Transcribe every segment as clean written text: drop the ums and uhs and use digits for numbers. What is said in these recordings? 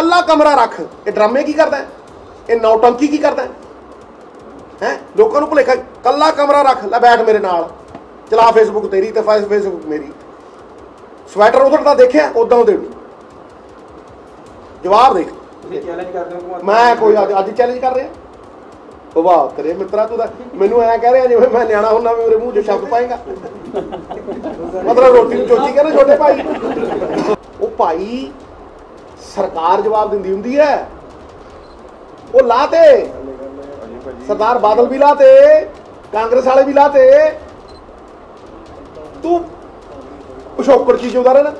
कला कमरा रख, ये ड्रामे की करता है, ये नौटंकी की करता है, लोगों को भुलेखा, कला कमरा रख ला, बैठ मेरे नाल, चला फेसबुक तेरी तो फेसबुक मेरी, स्वेटर उधर देखे उदा दे, जवाब देख। मैं कोई अज चैलेंज कर रहा, वाह तेरे मित्रा तू मैनू ऐ कह रहा जिवें मैं न्याणा हुंदा मेरे मुंह जो शब्द पाएगा मतलब रोटी नूं चोची कहना छोटे भाई। वो भाई सरकार जवाब दिंदी हुंदी है, वो लाते सरदार बादल भी लाते, कांग्रेस वाले भी लाते, तू पिछोकड़ की जिंदा रहना।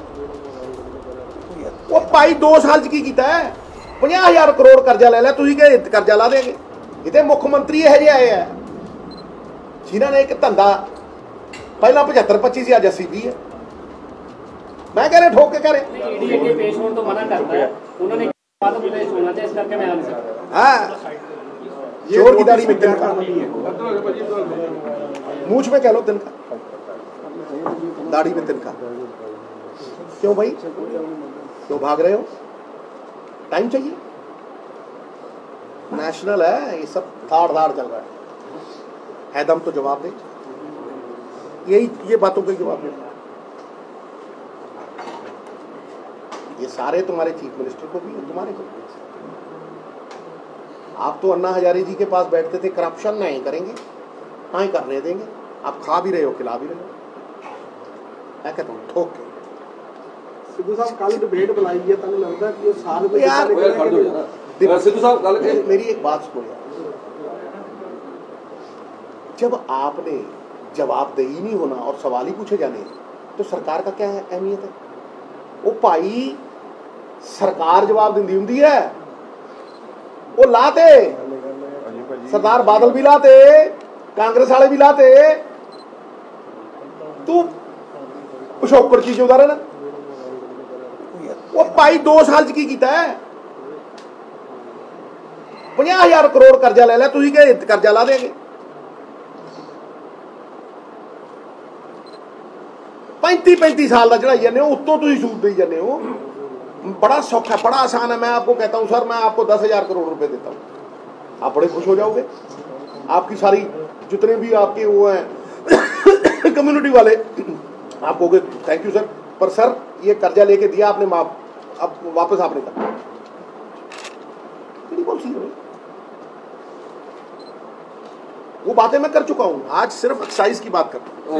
वो भाई 2 साल च की कीता है, 50,000 करोड़ कर्जा ले लिया, तुसीं कह कर्जा ला देंगे। इतने मुख्यमंत्री यह जे आए हैं जिन्होंने एक धंधा पहला 75-25 से अज 80 भी है। मैं कह रहा ठोक के कह रहे मूछ में कह लो तिनका, दाढ़ी में तिनका, क्यों भाई क्यों भाग रहे हो? टाइम चाहिए, नेशनल है, ये सब धाड़ धाड़ चल रहा है, दम तो जवाब दे, यही ये बातों का जवाब दे। ये सारे तुम्हारे चीफ मिनिस्टर को भी, तुम्हारे को भी। आप तो अन्ना हजारे जी के पास बैठते थे, करप्शन नहीं करेंगे, नहीं करने देंगे, आप खा भी रहे हो, खिला भी रहे हो। मैं कहता हूँ ठोक के सिद्धू साहब कल डिबेट बुलाई है, तुम लगता है कि वो साल में यार सिद्धू साहब मेरी एक बात सुनो, जब आपने जवाब दे ही नहीं होना और सवाल ही पूछे जाने तो सरकार का क्या अहमियत है? वो भाई सरकार जवाब दिंदी हुंदी है, वो लाते सरदार बादल भी लाते, कांग्रेस वाले भी लाते, तू पिछोकड़ की जिंदा रहना। वो भाई 2 साल च की कीता है, 50,000 करोड़ कर्जा ले लिया, तुसीं कह कर्जा ला देंगे, 35-35 साल का चढ़ाई जाने, उत्तों तुसीं सूद दे जाने हो। बड़ा सौखा है, बड़ा आसान है। मैं आपको कहता हूँ सर मैं आपको 10,000 करोड़ रुपए देता हूँ, आप बड़े खुश हो जाओगे, आपकी सारी जितने भी आपके वो हैं कम्युनिटी वाले आप कहोगे थैंक यू सर, पर सर ये कर्जा लेके दिया आपने, माफ अब वापस आपने कर। वो बातें मैं कर चुका हूँ, आज सिर्फ एक्सरसाइज की बात करता।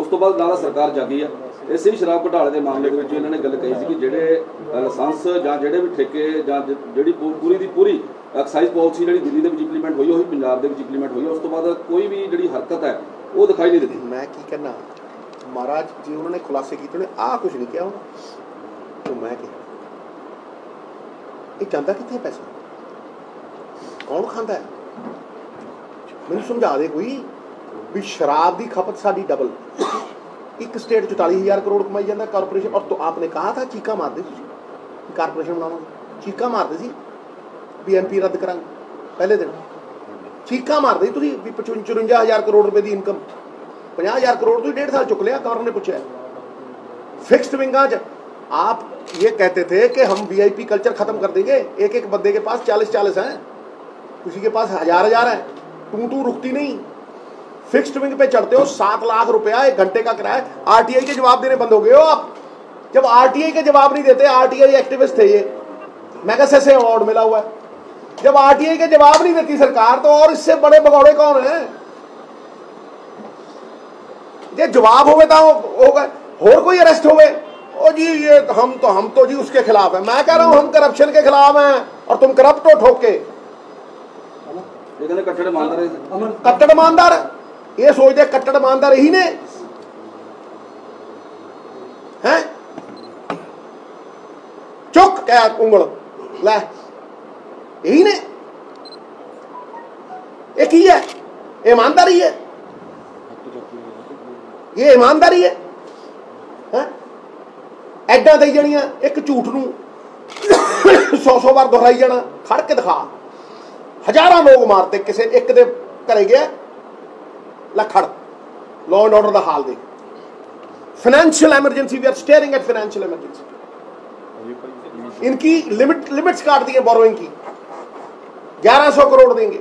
उस तो बाद नाला सरकार जागी है, इसे भी शराब घोटाले के मामले में इन्होंने गल कही थी कि जेडे लाइसेंस या जेडे भी ठेके या जी पूरी की पूरी एक्साइज पॉलिसी जी दिल्ली के इंप्लीमेंट हुई वही पंजाब के इंप्लीमेंट हुई, उस तो बाद कोई भी जी हरकत है वो दिखाई नहीं देती। मैं की कहना महाराज जी उन्होंने खुलासे किए, आ कुछ नहीं किया होना तो मैं क्या चाहता, कितने पैसा कौन खाता है? मैं समझा दे कोई भी। शराब की खपत साड़ी डबल, एक स्टेट 44,000 करोड़ कमाई जाता कारपोरेशन, और तो आपने कहा था चीका मारते कारपोरेशन बनाओ, चीका मारते भी एम पी रद्द करा पहले दिन, चीका मारते भी 54,000 करोड़ रुपए की इनकम, 50,000 करोड़ तो 1.5 साल चुक लिया। कवर ने पूछा फिक्सड विंगा आप ये कहते थे कि हम वीआईपी कल्चर खत्म कर देंगे, एक एक बंदे के पास 40-40 हैं, किसी के पास 1000-1000 है, तू रुकती नहीं, फिक्स्ड विंग पे चढ़ते हो, 7 लाख रुपया 1 घंटे का किराया। आरटीआई के जवाब देने बंद हो गए हो आप, जब आरटीआई के जवाब नहीं देते, आरटीआई एक्टिविस्ट थे ये, मैगसेस से अवार्ड मिला हुआ है, जब आरटीआई के जवाब नहीं देती सरकार तो और इससे बड़े भगौड़े कौन है? ये जवाब हो गए तो और कोई अरेस्ट हो गए, ओ जी ये हम तो जी उसके खिलाफ है। मैं कह रहा हूँ हम करप्शन के खिलाफ हैं और तुम करप्ट हो ठोक के, कट्टर ईमानदार ये सोचते कट्टर ईमानदार ही ने हैं, चुक क्या उंगल लै यही ने, एक ही है ईमानदारी है, ये ईमानदारी है एडा दई जानिया, एक झूठ नूं 100-100 बार दोहराई जाना, खड़ के दिखा 1000 लोग मारते, किसी एक दे घरे गया ला खड़ law and order ਦਾ ਹਾਲ ਦੇਖੋ। Financial emergency, we are staring at financial emergency. इनकी लिमिट्स काट दी है बोरोइंग की, 1100 करोड़ देंगे।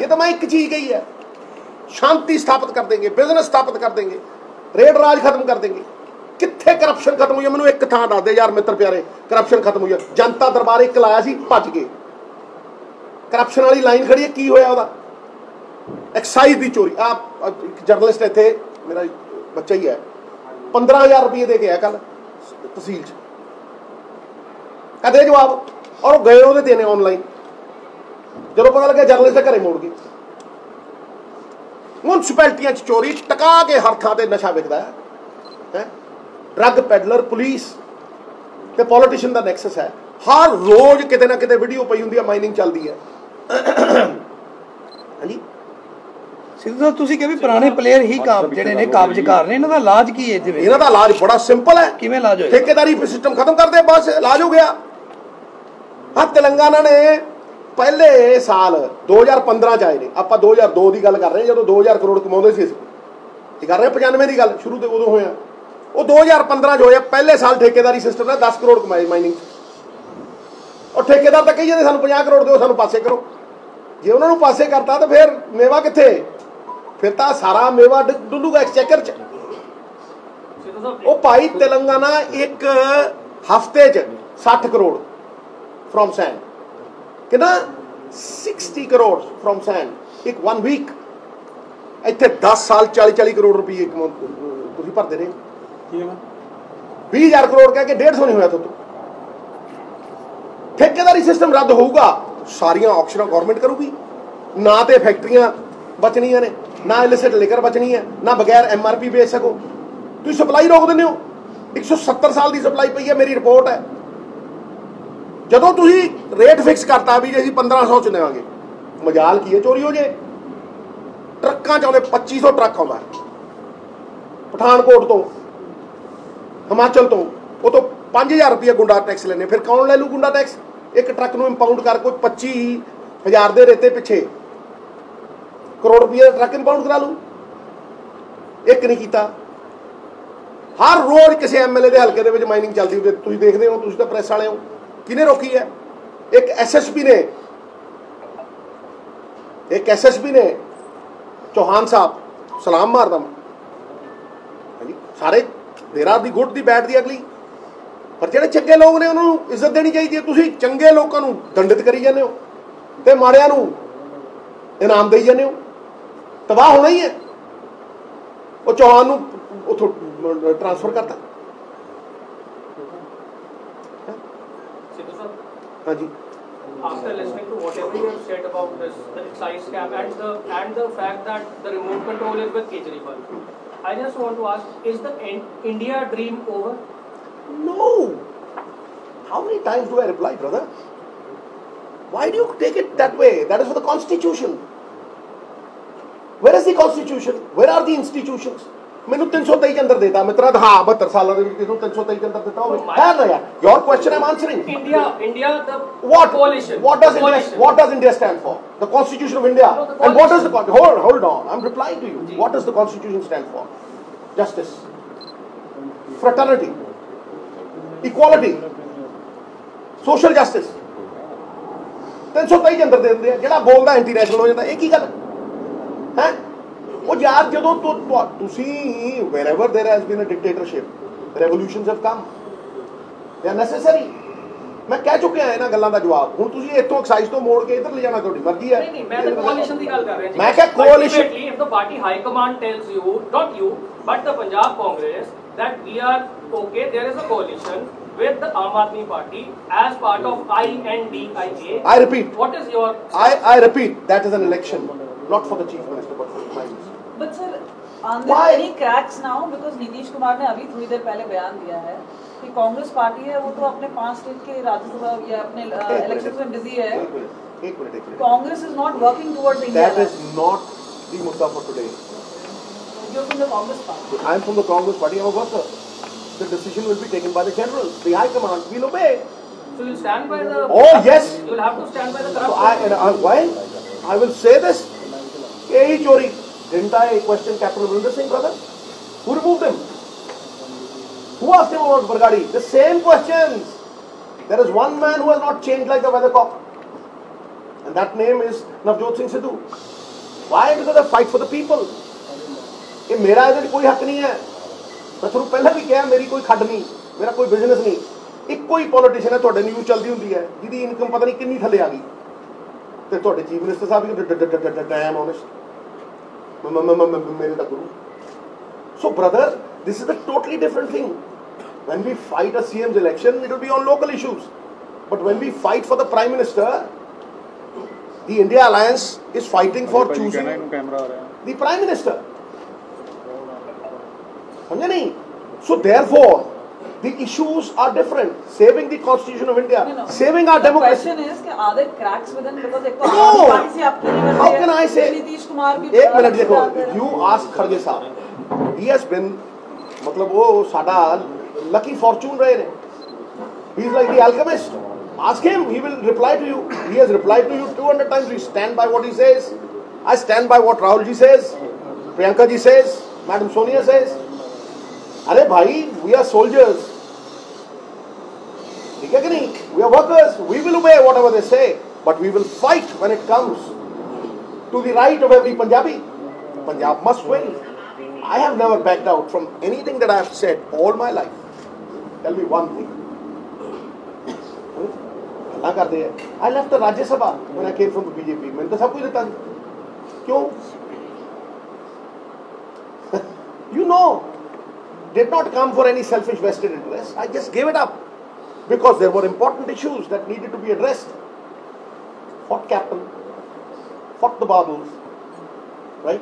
ये तो मैं एक चीज गई है, शांति स्थापित कर देंगे, बिजनेस स्थापित कर देंगे, रेड राज खत्म कर देंगे। कितने करप्शन खत्म हुई है? मैंने एक थां दस दे यार मित्र प्यारे, करप्शन खत्म हुई है। जनता दरबार एक लाया सी, भज गए। करप्शन वाली लाइन खड़ी है, की होया उहदा? एक्साइज की चोरी। आप जर्नलिस्ट इत्थे मेरा बच्चा ही है, 15,000 रुपये दे गया कल तहसील च, कदे जवाब। और गए वो देने ऑनलाइन, जो पता लगे जर्नलिस्ट घर मोड़ गए। म्यूनसिपैलिटियां चोरी, टका के हर थां ते नशा विकदा है। ड्रग पैडलर, पुलिस ते पॉलिटिशियन का नैक्सस है। हर रोज किते ना किते वीडियो पई हुंदी है, माइनिंग चलती है। हाँ जी सिद्धू तुसी के भी पुराने प्लेयर ही काब जेड़े ने काबजकार ने, इन्हां दा इलाज की है? जिवें इन्हां दा इलाज बड़ा सिंपल है। किवें इलाज होया? ठेकेदारी सिस्टम खत्म कर दे, बस इलाज हो गया। हाँ, तेलंगाना ने पहले साल 2015 च आए ने, आपां 2002 की गल कर रहे हैं, जदों 2000 करोड़ कमाउंदे सी। इह कर रहे 95 की गल, शुरू तो उदों होया। वो 2015 च होया, पहले साल ठेकेदारी सिस्टम ने 10 करोड़ कमाए माइनिंग। और ठेकेदार तां कहिंदे सानूं 50 करोड़ दिओ, सानूं पासे करो। जे उहनां नूं पासे करता तां फिर मेवा कित्थे? फिर तो सारा मेवा डुलूगा एक्सचेकर च। भाई तेलंगाना एक हफ्ते 60 करोड़ फ्रॉम सैंड, कितना 60 करोड़ फ्रॉम सैंड, एक 1 वीक। इतने 10 साल 40 करोड़ रुपये तुम भरते रहे। 20,000 करोड़ कह के 150 नहीं होया। तो ठेकेदारी सिस्टम रद्द होगा, सारिया ऑक्शनां गवर्नमेंट करूगी। ना तो फैक्ट्रियां बचनिया ने, ना इलिसिट लेकर बचनी है, ना बगैर MRP बेच सको। तुम सप्लाई रोक देने हो। 170 साल की सप्लाई पई है, मेरी रिपोर्ट है। जदों तुम रेट फिक्स करता भी जी 1500 च देवांगे, मजाल की है चोरी हो जाए। ट्रकों च 2500 ट्रक आउंदा है पठानकोट तो, हिमाचल तो। वो तो 5000 रुपया गुंडा टैक्स लेने, फिर कौन ले लू गुंडा टैक्स? एक ट्रक में इंपाउंड कर कोई 25,000 के रेते पिछे करोड़ रुपये ट्रक इंपाउंड करा लू। एक नहीं किया। हर रोज किसी MLA के हल्के में माइनिंग चलती हुई तुम देखते हो, तुम तो प्रेस वाले हो। किने रोकी है? एक SSP ने, चौहान साहब, सलाम मारदा मैं सारे। There are the good the bad the ugly, पर जेडे चंगे लोग ने उन्होंने इज्जत देनी चाहिए। तुम चंगे लोगों दंडित करी जाने हो ते माड़ियां नूं इनाम दे जाने हो। तबाह होना ही है। वो चौहान उतो ट्रांसफर करता। हाँ जी, after listening to whatever you have said about this, the excise scam and the fact that the remote control is with Kejriwal, I just want to ask, is the India dream over? No. How many times do I reply, brother? Why do you take it that way? That is for the constitution. Where is the constitution? Where are the institutions? मैंने 323 के अंदर देता मित्रा। हाँ, 72 साल 323 के अंदर देता हूँ। Your question I am answering. India, the coalition. What does India stand for? The Constitution of India. No, and what is the hold on? I'm replying to you. Ji. What does the Constitution stand for? Justice, fraternity, equality, social justice. 323 के अंदर दे देते। जो बोलता anti national हो जाता। एक ही गल है वो यार। जो wherever there has been a dictatorship, revolutions have come. They are necessary. मैं कह चुकिया इन्हां गल्लां दा जवाब। हुण तुसीं इत्थों एक्साइज तो मोड़ के इधर ले जाना तुहाडी मर्जी है। नहीं, मैं तो कोएलिशन दी गल कर रहा जी। मैं कह coalition, if the party high command tells you, not you, but the Punjab Congress that we are okay, there is a coalition with the Aam Aadmi Party as part of INDIA. I repeat. What is your? I repeat. That is an election, not for the chief minister, but for the prime minister. But sir, are there any cracks now? Because Niteesh Kumar ने अभी थोड़ी देर पहले बयान दिया है कि Congress party है वो तो अपने 5 स्टेट के राज्यसभा या अपने इलेक्शन में बिजी है। एक minute. Congress is not working towards India. That is not the मुद्दा for today. You are from the Congress party. I am from the Congress party. I am a worker. The decision will be taken by the generals, the high command. We'll obey. So you stand by the. Oh yes. You will have to stand by the corrupt. So I, why? I will say this. K. Chori. Didn't I question Captain Arvind Singh, brother? Who removed him? Who asked him about Bargadi? The same questions. There is one man who has not changed like the weathercock, and that name is Navjot Singh Sidhu. Why? Because I fight for the people. ये मेरा ऐसे कोई हक नहीं है. मैं थोड़ा पहले भी क्या है, मेरी कोई खड़ नहीं, मेरा कोई बिजनेस नहीं. एक कोई पॉलिटिशियन है थोड़े न्यूज़ चलती होती है, जिदी इनकम पता नहीं कितनी थले आ गई. तो थोड़े चीफ मिनिस्टर साहब की डैम ऑनेस्ट मेरे तक करूँ. So brother, this is a totally different thing. When we fight a CM's election, it will be on local issues. But when we fight for the Prime Minister, the India Alliance is fighting for choosing the Prime Minister. So therefore, the issues are different. Saving the Constitution of India, no, no. Saving our democracy. The question is, are there cracks within? Because no. How can I say? Niteesh Kumar. Ek minute dekho. You ask Kharge sahab. He has been, मतलब वो सादा lucky fortune रहे हैं. He is like the alchemist. Ask him, he will reply to you. He has replied to you 200 times. We stand by what he says. I stand by what Rahul ji says, Priyanka ji says, Madam Sonia says. अरे भाई, we are soldiers. ठीक है कि नहीं? We are workers. We will obey whatever they say, but we will fight when it comes to the right of every Punjabi. Punjab must win. I have never backed out from anything that I have said all my life. Tell me one thing. I left the Rajya Sabha when I came from the BJP. I didn't have anything. Why? You know, did not come for any selfish vested interest. I just gave it up because there were important issues that needed to be addressed. Fought Captain, fought the Babus, right?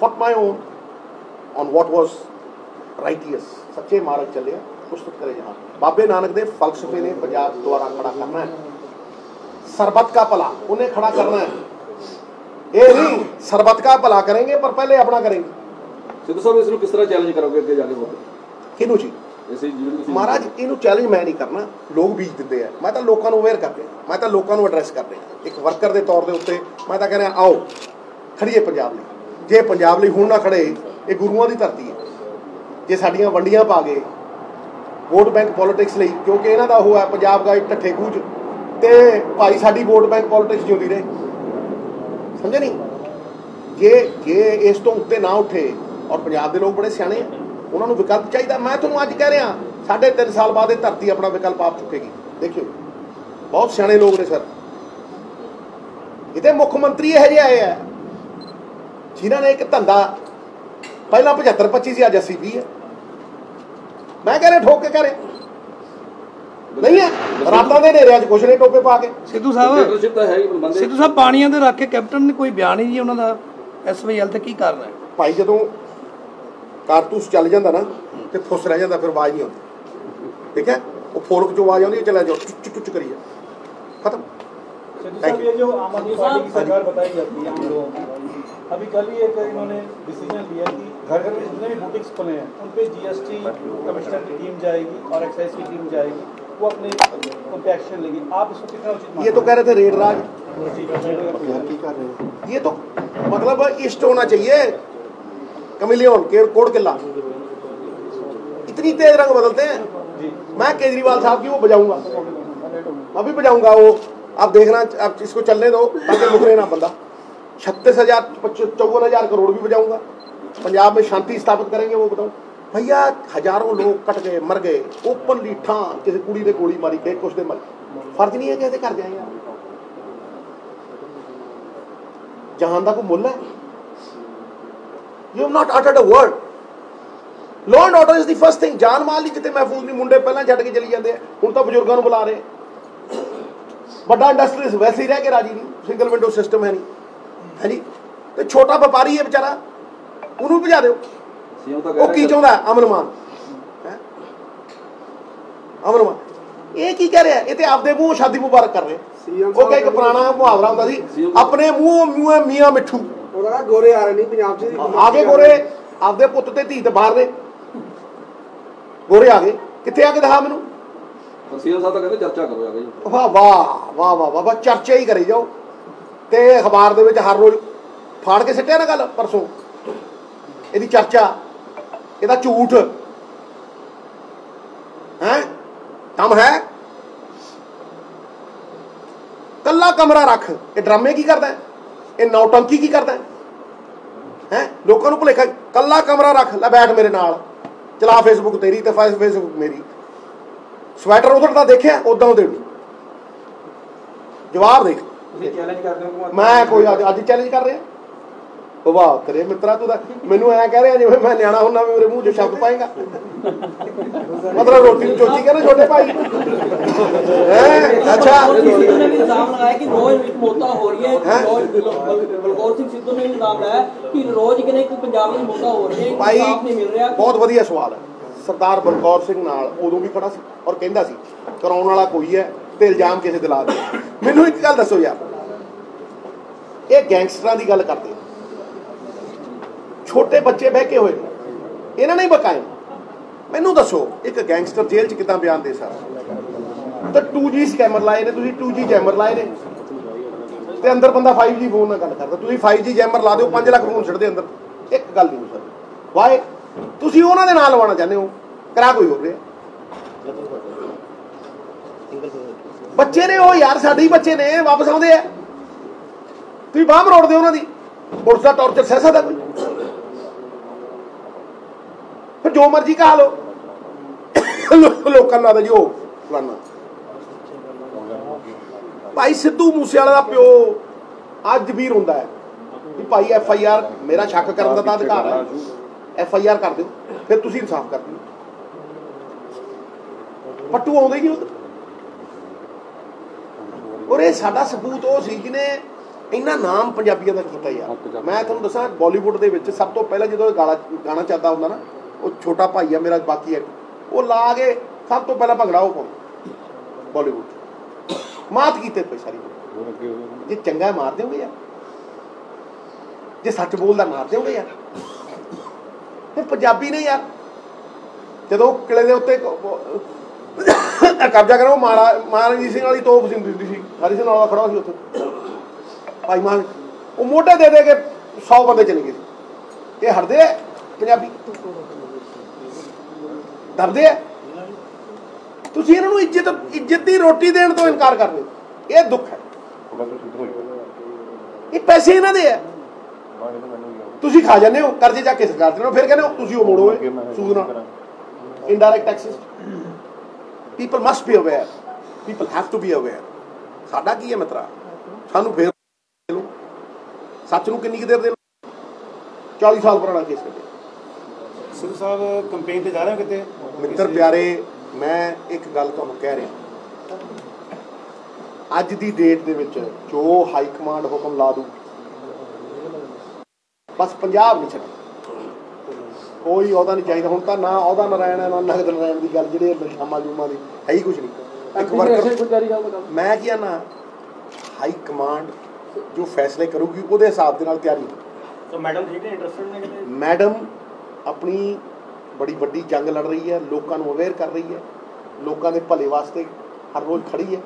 Fought my own on what was righteous. सच्चे मार्ग चले पुस्तक करे जहाँ बाबे नानक देव फलसफे ने पंजाब द्वारा खड़ा करना है. सरबत का भला उन्हें खड़ा करना है. ये नहीं सरबत का भला करेंगे पर पहले अपना करेंगे. सिद्धू साहब इसको किस तरह चैलेंज करोगे आगे जाके बोलते किनू जी महाराज इनू चैलेंज मैं नहीं करना. लोग बीज देते हैं. मैं तो लोगों को अवेयर करते हैं. मैं तो लोगों को एड्रैस करते हैं. एक वर्कर के तौर के उत्ते मैं तो कह रहा आओ खड़ीए पंजाब में. जे पंजाब लई हुण ना खड़े ये गुरुआं दी धरती है. जे साडियां वंडियां पा गए वोट बैंक पॉलिटिक्स लई क्योंकि इन्हां दा ओह है पंजाब दा ठट्ठे कूज ते भाई साडी वोट बैंक पॉलिटिक्स जिउंदी रहे. समझे नहीं जे जे इस तों उत्ते ना उठे और पंजाब दे लोग बड़े सियाणे हैं. उन्हां नूं विकल्प चाहीदा. मैं तुहानूं अज कह रिहा 3.5 साल बाद ये धरती अपना विकल्प आप चुकेगी. देखियो बहुत सियाणे लोग ने सर. इहदे मुख्य मंत्री इहो जिहे आए है जिन्होंने एक धंधा पहला 75-25 से अज 80-20 है. मैं कह रहा ठोक के कह रहे नहीं है रातों के नेरे कुछ नहीं टोपे पा के. सिद्धू साहब पानिया के रख के कैप्टन ने कोई बयान ही नहीं उन्होंने SYL से की करना है भाई. जदों कारतूस चल जाता ना तो फुस रह जाता फिर आवाज नहीं आती. ठीक है वो फोरक जो आवाज आती है चला जाओ चुच चुच करिए खत्म. ये जो आम आदमी पार्टी की सरकार बताई जाती है हम लोगों की अभी कल ही एक इन्होंने डिसीजन लिया कि घर घर में जितने भी बुटीक्स खुले हैं उन पे GST कमिश्नर की टीम जाएगी और एक्साइज की टीम जाएगी. वो अपने उन पे एक्शन लेगी. आप इसको कितना उचित ये तो कह रहे थे रेड राज ये तो मतलब इष्ट होना चाहिए कमिलियन कोड़ किला इतनी तेज रंग बदलते हैं. मैं केजरीवाल साहब की वो बजाऊंगा अभी बजाऊंगा. वो आप देखना आप इसको चलने दो ताकि मुकरे ना बंदा. 36,000-54,000 करोड़ भी बजाऊंगा. पंजाब में शांति स्थापित करेंगे. वो बताओ भैया हजारों लोग कट गए मर गए ओपनली ठान किसी कुड़ी ने गोली मारी के कुछ ने मारी. फर्ज नहीं है कैसे कर जाएंगे. जहान का कोई मुल है. You have not uttered a word. Law and order is the first thing. जान माल नहीं जितने महफूज नहीं. मुंडे पहला छड़ के चली जाते हूँ तो बजुर्गों को बुला रहे. बड़ा इंडस्ट्रीज वैसे ही रह के राजी नहीं. सिंगल विंडो सिस्टम है नहीं है जी. तो छोटा व्यापारी है बेचारा उन्होंने भजा दो. वो की चाहता है अमरमान. ये की कह रहे हैं ये तो आपके मुँह शादी मुबारक कर रहे हैं. वो क्या एक पुराना मुहावरा होता जी अपने मुँह मियाँ मिठू गोरे आ रहे नहीं आगे गोरे आपके पुत ते धी ते बाहर ने गोरे आ गए कितने आके दिखा मैनू. सीएम साहब तो कहते चर्चा करो यार. वाह वाह वाह वाह वाह चर्चा ही करी जाओ. तो अखबार हर रोज फाड़ के सिट्टिया ना गल परसों, इहदी चर्चा, इहदा झूठ है, दम है? कल्ला कमरा रख, ये ड्रामे की करता है, ये नौटंकी की करता है, लोगों को भुलेखा, कल्ला कमरा रख, ला बैठ मेरे नाल, चला फेसबुक तेरी ते फेसबुक मेरी, स्वैटर उधरता देखिया उदा उधेड़, जवाब देख। मैं कोई अज चैलेंज कर रहा, वाह तेरे मित्रा तू मैनू ऐ कह रहा जिवें मैं न्याणा हुंदा भी मेरे मूँह च शब्द पाएगा, मतलब रोटी चोची कहना छोटे भाई। अच्छा किसी ने इल्जाम लगाया कि रोज मौतां हो रही है, बलकौर सिंह सिद्धू ने इल्जाम लगाया कि रोज कहने कि पंजाब में मौतां हो रही है, भाई नहीं मिल रहा। बहुत वधिया सवाल है। सरदार बलकौर सिंह नाल उदों भी खड़ा सी और कहंदा सी कराउण वाला कोई है ते इल्जाम किसे ते ला दे। मैनू एक गल दसो यार, ये गैंगस्टरां दी गल करदे, छोटे बच्चे बहके हुए इन्होंने ही बकाए। मैनू दसो एक गैंगस्टर जेल च कितना बयान दे सकता? तो 2G स्कैमर लाए ने तुसीं, 2G जैमर लाए ने ते अंदर बंदा 5G फोन नाल गल करदा, तुसीं 5G जैमर ला दिओ 5 लाख फोन छड्डे अंदर, एक गल नहीं हो सकदी। वाए तुसीं उन्हां दे नाल लवाना चाहंदे हो, करा कोई हो रिहा। बच्चे ने ओह यार, साडे ही बच्चे ने, वापस आउंदे आ, तुसीं बांह मरोड़ दिओ उन्हां दी। पुलिस दा टॉर्चर सह सकदा कोई? जो मर्जी कहा लो, लोगों ला जो फलाना। भाई सिद्धू मूसेवाले दा प्यो अज भी रोंदा है कि भाई FIR, मेरा शक करन दा अधिकार है, FIR कर दो फिर तुसीं इंसाफ कर दो। पट्टू आउंदे ही नहीं। और ये साडा सबूत वो सी जिने इन्ना नाम पंजाबियों का किया यार। मैं तुहानूं दसां बॉलीवुड दे विच सब तो पहला जो गाना चलदा हुंदा ना, वो छोटा भाई है मेरा बाकी है, वो ला के सब तो पहला भंगड़ा वो पाऊँ बॉलीवुड मात कीते पे सारी। जे चंगा मार दोगे यार, जे सच बोलदा मार दोगे यार। ये पंजाबी ने यार जदों किले दे उत्ते कब्जा करो, महारानी सिंह वाली तोप सिंह दी सी, हरी सिंह वाला खड़ा सी उत्थे भाई मान, वो मोटे दे दे के 100 बंदे चले गए। ये हटदे है पंजाबी, दबदे है। तुसीं इन्हां नूं इज्जत दी रोटी देण तो इनकार कर रहे, ये दुख है। ये पैसे इन्हां दे है, तुसीं खा जांदे हो कर्जे जाके सरकार दे, फिर कहंदे हो तुसीं ओह मोड़ो सूद नाल, indirect taxes. People must be aware, people have to be aware. साडा की है मित्रा, सानूं फिर दे लो सच नूं किन्नी देर दे लो। 40 साल पुराना केस है। सिद्धू साहब कंपेन पे जा रहे हो कितने? मित्र प्यारे, मैं एक गल तुहानू कह रहा, अज की डेट दे विच जो हाई कमांड हुकम ला दू बस पंजाब नहीं छड्डे, कोई ओहदा नहीं चाहिए। हुण तां ना ओहदा नारायण ना नगद नारायण की गल, जिहड़े नशामा जूमा की है ही कुछ नहीं। एक वर्कर मैं क्या ना, हाई कमांड जो फैसले करूगी वो हिसाब के तैयारी। तो मैडम अपनी बड़ी वड्डी जंग लड़ रही है, लोगों को अवेयर कर रही है, लोगों के भले वास्ते हर रोज़ खड़ी है।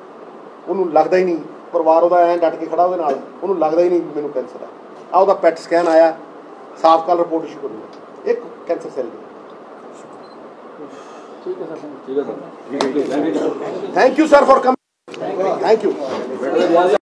उन्होंने लगता ही नहीं, परिवार वो ऐ डट के खड़ा, वो उन्होंने लगता ही नहीं मैनू कैंसर है। आदा पैट स्कैन आया, साफ कल रिपोर्ट इशू करूँगा, एक cancer cell. Thank you sir for coming, thank you.